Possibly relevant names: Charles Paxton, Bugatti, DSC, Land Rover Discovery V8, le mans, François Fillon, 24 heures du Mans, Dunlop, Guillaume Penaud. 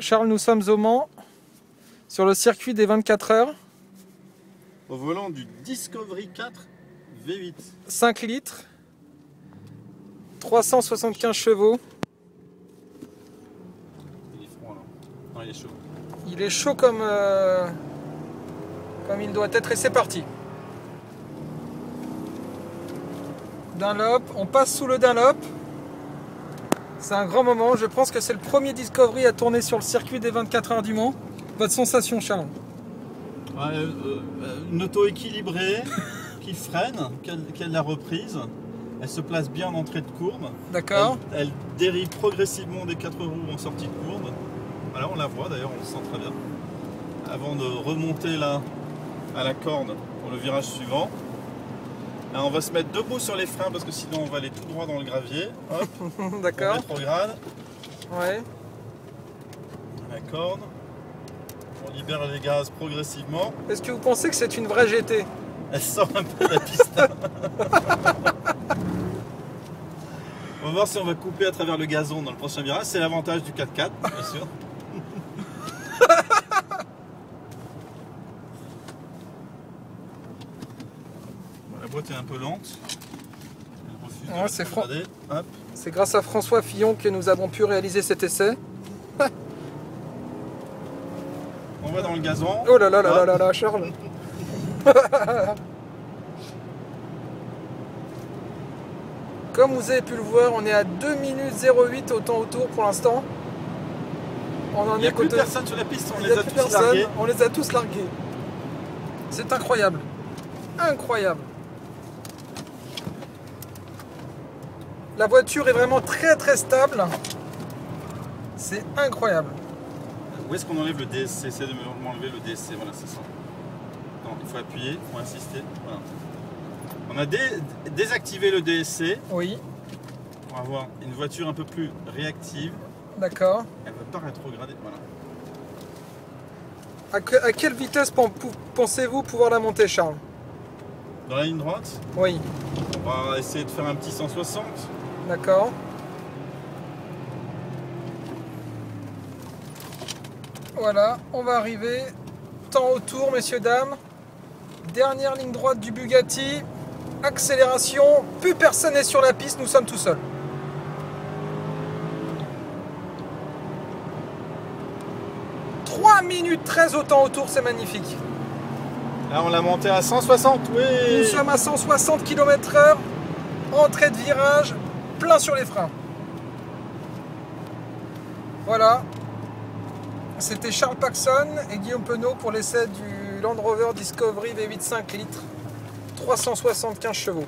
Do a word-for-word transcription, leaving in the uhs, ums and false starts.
Charles, nous sommes au Mans, sur le circuit des vingt-quatre heures. Au volant du Discovery quatre V huit. cinq litres, trois cent soixante-quinze chevaux. Il est froid là. Non, il est chaud. Il est chaud comme, euh, comme il doit être, et c'est parti. Dunlop, on passe sous le Dunlop. C'est un grand moment, je pense que c'est le premier Discovery à tourner sur le circuit des vingt-quatre heures du Mans. Votre sensation, Charles? Ouais, euh, euh, une auto équilibrée, qui freine, qui a de la reprise. Elle se place bien en entrée de courbe. D'accord. Elle, elle dérive progressivement des quatre roues en sortie de courbe. Voilà, on la voit d'ailleurs, on le sent très bien. Avant de remonter là à la corde pour le virage suivant. Là, on va se mettre debout sur les freins parce que sinon on va aller tout droit dans le gravier. Hop. D'accord. On rétrograde. Ouais. La corde. On libère les gaz progressivement. Est-ce que vous pensez que c'est une vraie G T? Elle sort un peu de la piste. On va voir si on va couper à travers le gazon dans le prochain virage. C'est l'avantage du quatre quatre, bien sûr. La boîte est un peu lente. Ouais, c'est Fran... grâce à François Fillon que nous avons pu réaliser cet essai. On va dans le gazon. Oh là là là là là, là Charles. Comme vous avez pu le voir, on est à deux minutes zéro huit au temps autour pour l'instant. Il n'y a plus personne sur la piste, on les a tous largués. On les a tous largués. C'est incroyable. Incroyable. La voiture est vraiment très très stable. C'est incroyable. Où est-ce qu'on enlève le D S C? Essayez de m'enlever le D S C, voilà, c'est ça. Donc, il faut appuyer, il faut insister. Voilà. On a dé désactivé le D S C. Oui. Pour avoir une voiture un peu plus réactive. D'accord. Elle ne va pas rétrograder. Voilà. À, que, à quelle vitesse pensez-vous pouvoir la monter, Charles? Dans la ligne droite? Oui. On va essayer de faire un petit cent soixante. D'accord. Voilà, on va arriver. Temps autour, messieurs, dames. Dernière ligne droite du Bugatti. Accélération. Plus personne n'est sur la piste, nous sommes tout seuls. trois minutes treize au temps autour, c'est magnifique. Là, on l'a monté à cent soixante, oui. Nous sommes à cent soixante kilomètres heure. Entrée de virage, plein sur les freins. Voilà. C'était Charles Paxton et Guillaume Penaud pour l'essai du Land Rover Discovery V huit cinq litres, trois cent soixante-quinze chevaux.